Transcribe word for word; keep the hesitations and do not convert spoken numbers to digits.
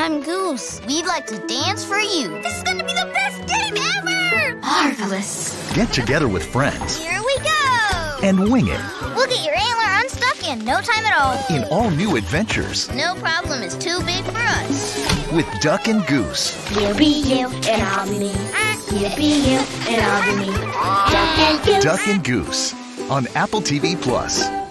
I'm Goose. We'd like to dance for you. This is going to be the best game ever! Marvelous. Get together with friends. Here we go! And wing it. We'll get your antler unstuck in no time at all. In all new adventures. No problem is too big for us. With Duck and Goose. You'll be you and I'll be me. You'll be you and I'll be me. Duck and Goose. Duck and Goose on Apple T V Plus.